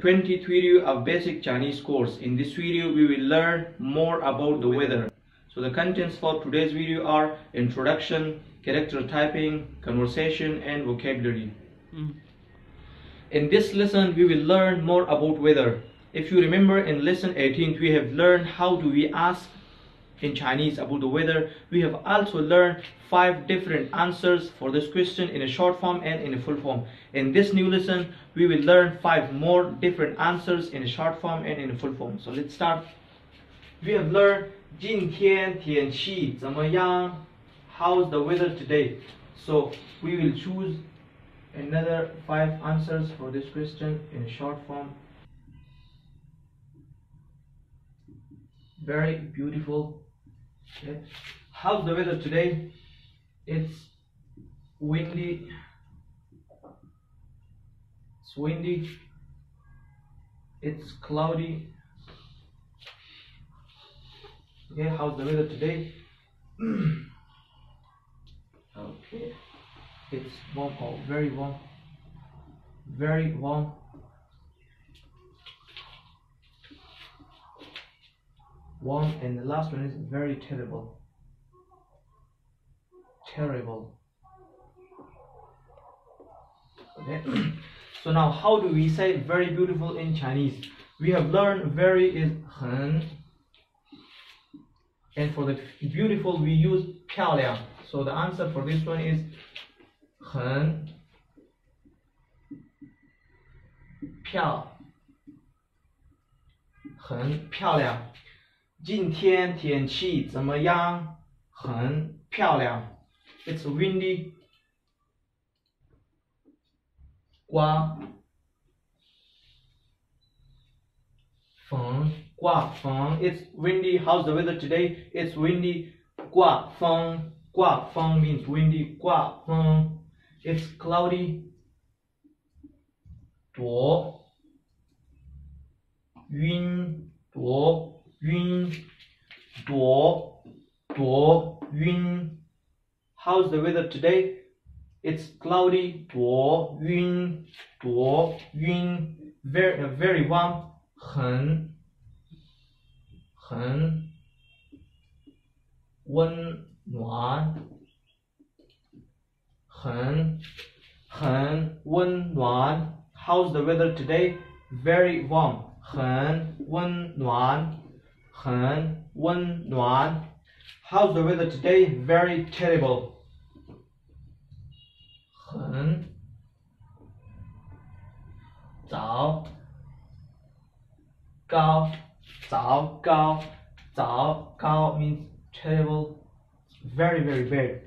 20th video of basic Chinese course. In this video we will learn more about the weather. So the contents for today's video are introduction, character typing, conversation and vocabulary. In this lesson we will learn more about weather. If you remember in lesson 18 we have learned how do we ask in Chinese about the weather. We have also learned 5 different answers for this question in a short form and in a full form. In this new lesson we will learn 5 more different answers in a short form and in a full form. So let's start. We have learned 今天天气怎么样? How's the weather today? So we will choose another 5 answers for this question in a short form. Very beautiful. Okay. How's the weather today? It's windy, it's cloudy. Okay, how's the weather today? Okay, it's warm, oh, very warm, very warm. Warm, and the last one is very terrible. Terrible. Okay. So now, how do we say very beautiful in Chinese? We have learned very is 很, and for the beautiful we use 漂亮. So the answer for this one is 很漂亮。今天天气怎么样？很漂亮。It's windy. 刮风 It's windy. How's the weather today? It's windy. 刮风 means windy. 刮风 It's cloudy. 躲云 How's the weather today? It's cloudy. 躲云 Very warm. 很温暖，很温暖。How's the weather today? Very warm. 很温暖。How's the weather today? Very terrible. 很糟糕 means terrible. Very bad.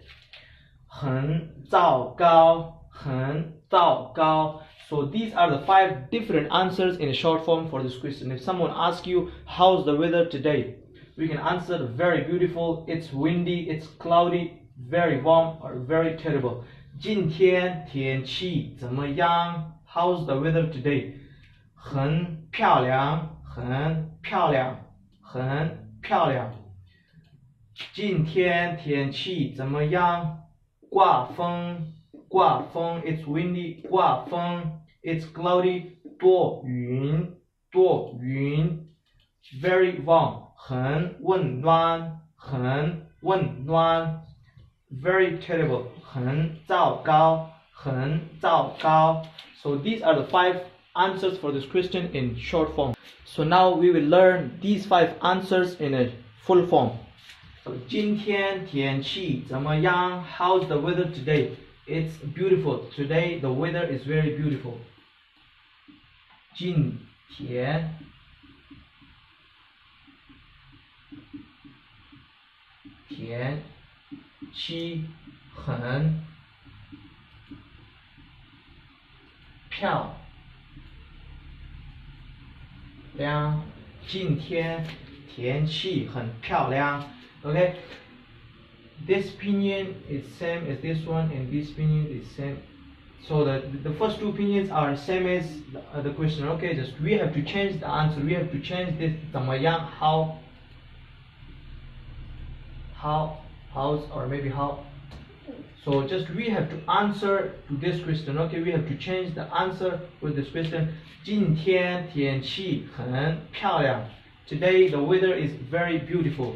很糟糕。So these are the 5 different answers in a short form for this question. If someone asks you, how's the weather today? We can answer very beautiful, it's windy, it's cloudy, very warm, or very terrible. 今天天气怎么样? How's the weather today? 很漂亮。今天天气怎么样？刮风 It's windy. 刮风 It's cloudy. 多云 Very warm. 很温暖 Very terrible. 很糟糕 So these are the 5 answers for this question in short form. So now we will learn these 5 answers in a full form. So 今天天气怎么样? How's the weather today? It's beautiful. Today the weather is very beautiful. 今天天气很漂亮。今天天气很漂亮。Okay. This pinyin is same as this one, and this pinyin is same. So the first 2 pinyins are same as the question. Okay, just we have to change the answer. We have to change this 怎么样 how, how's, or maybe how So just we have to answer to this question. Okay, we have to change the answer with this question. 今天天气很漂亮。Today the weather is very beautiful.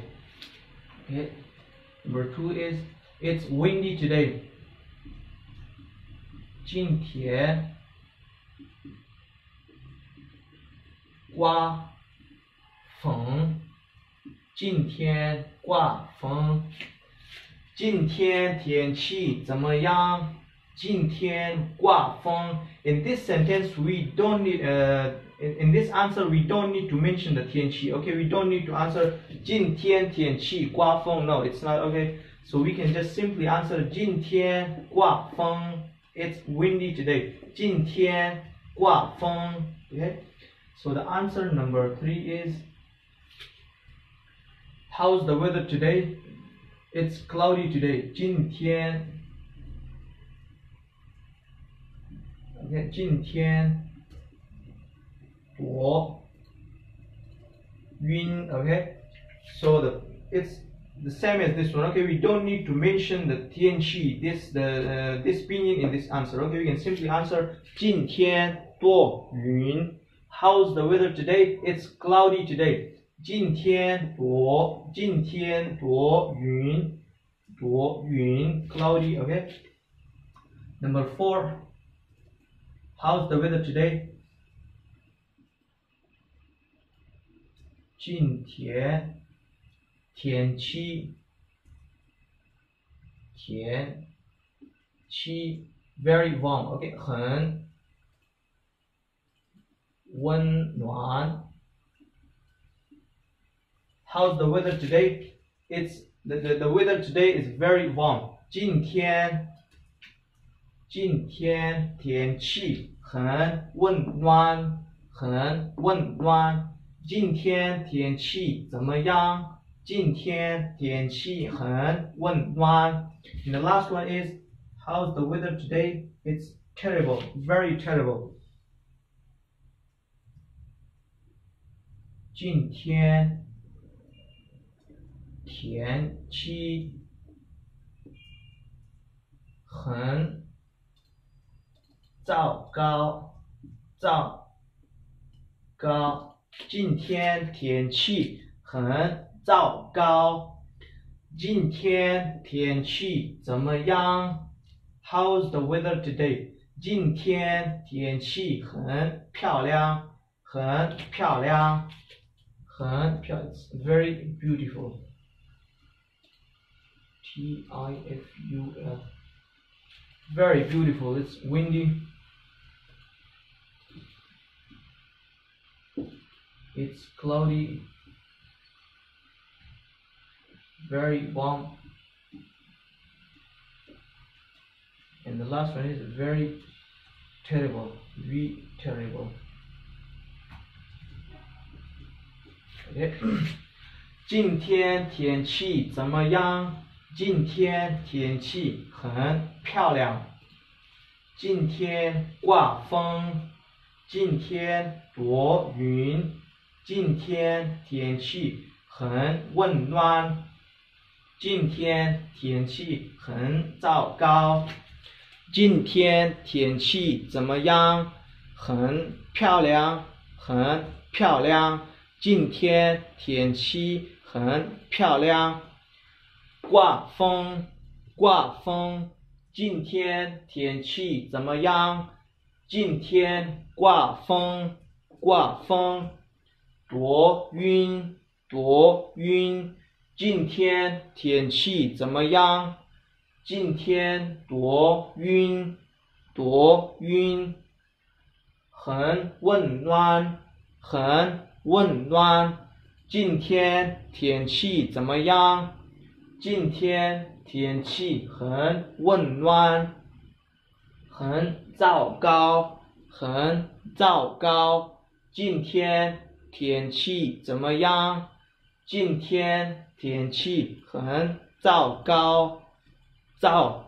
Okay. Number 2 is it's windy today. 今天刮风。今天刮风。今天天气怎么样？今天刮风。In this sentence, we don't need. In this answer, we don't need to mention the 天气. Okay, we don't need to answer. 今天天气刮风. No, it's not okay. So we can just simply answer. 今天刮风. It's windy today. 今天刮风. Okay. So the answer number 3 is. How's the weather today? It's cloudy today. 今天多云 okay. So it's the same as this one. Okay, we don't need to mention the 天气this pinyin in this answer. Okay, we can simply answer 今天多云. How's the weather today? It's cloudy today. 今天多云，多云 cloudy okay. Number 4, how's the weather today? 今天天气 very warm okay 很温暖。How's the weather today? It's the weather today is very warm. 今天天气很温暖，很温暖。今天天气怎么样？今天天气很温暖。And the last one is how's the weather today? It's terrible, very terrible. 今天天气很糟糕。今天天气很糟糕。今天天气怎么样 ？How's the weather today？ 今天天气很漂亮，很漂亮，很漂亮。It's very beautiful. T-I-F-U-L. Very beautiful. It's windy. It's cloudy. Very warm. And the last one is very terrible. Very terrible. Okay. 今天天气怎么样？今天天气很漂亮。今天刮风。今天多云。今天天气很温暖。今天天气很糟糕。今天天气怎么样？很漂亮，很漂亮。今天天气很漂亮。刮风。今天天气怎么样？今天刮风。多云。今天天气怎么样？今天多云。很温暖，很温暖。今天天气怎么样？今天天气很温暖，很糟糕。今天天气怎么样？今天天气很糟糕。So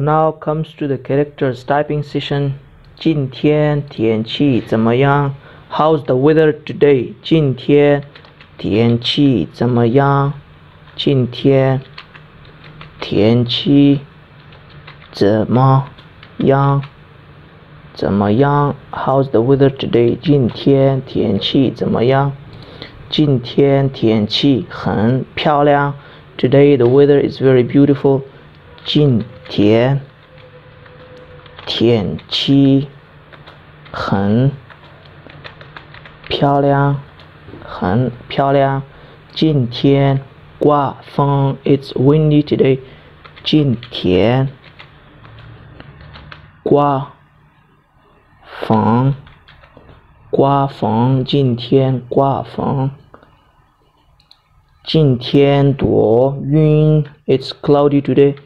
now comes to the characters typing session. 今天天气怎么样？ How's the weather today? 今天天气怎么样？今天天气怎么样 ？How's the weather today？ 今天天气怎么样？今天天气很漂亮。Today the weather is very beautiful。今天天气很漂亮，很漂亮。今天刮风 ，It's windy today。今天刮风，今天刮风。今天多云 ，It's cloudy today。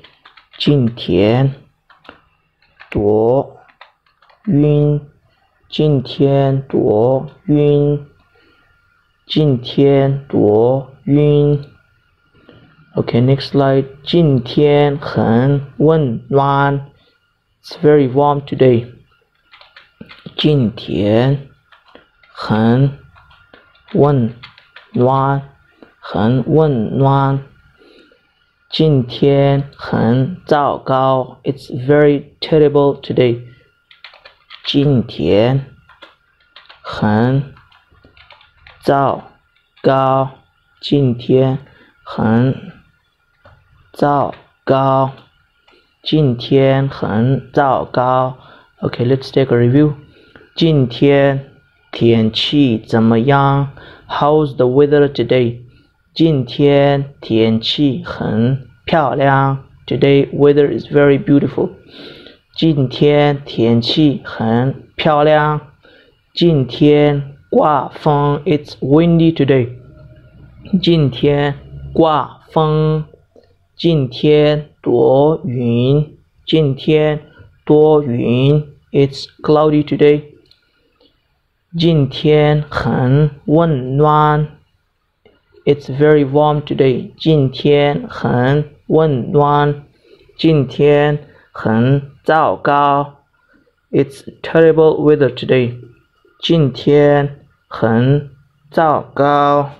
今天多云，今天多云，今天多云。Okay, next slide. 今天很温暖 ，It's very warm today。今天很温暖，很温暖。今天很糟糕 ，It's very terrible today。今天很糟糕，今天很糟糕，今天很糟糕。Okay, let's take a review. 今天天气怎么样 ？How's the weather today？ 今天天气很漂亮。Today weather is very beautiful。今天天气很漂亮。今天刮风 ，It's windy today。今天刮风。今天多云，今天多云 ，It's cloudy today。今天很温暖 ，It's very warm today。今天很温暖，今天很糟糕 ，It's terrible weather today。今天很糟糕。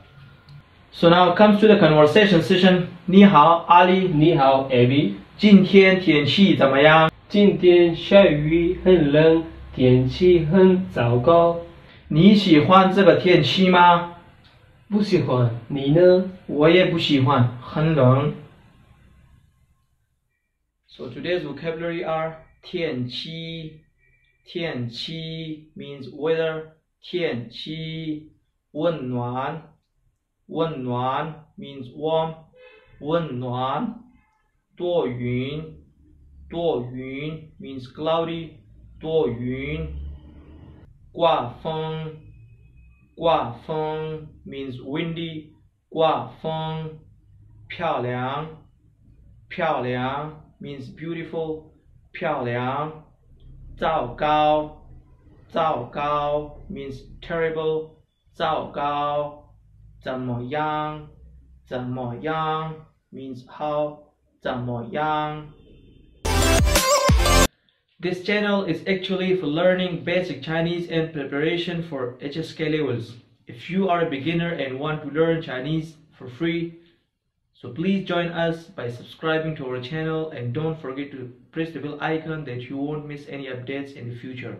So now comes to the conversation session. 你好 ，Ali。你好 ，Abby。今天天气怎么样？今天下雨，很冷，天气很糟糕。你喜欢这个天气吗？不喜欢。你呢？我也不喜欢，很冷。So today's vocabulary are 天气，天气 means weather， 天气温暖，温暖 means warm， 温暖多云，多云 means cloudy， 多云。刮风 means windy， 刮风。漂亮 means beautiful， 漂亮。糟糕 means terrible， 糟糕。怎么样 means how， 怎么样。This channel is actually for learning basic Chinese and preparation for HSK levels. If you are a beginner and want to learn Chinese for free, so please join us by subscribing to our channel and don't forget to press the bell icon that you won't miss any updates in the future.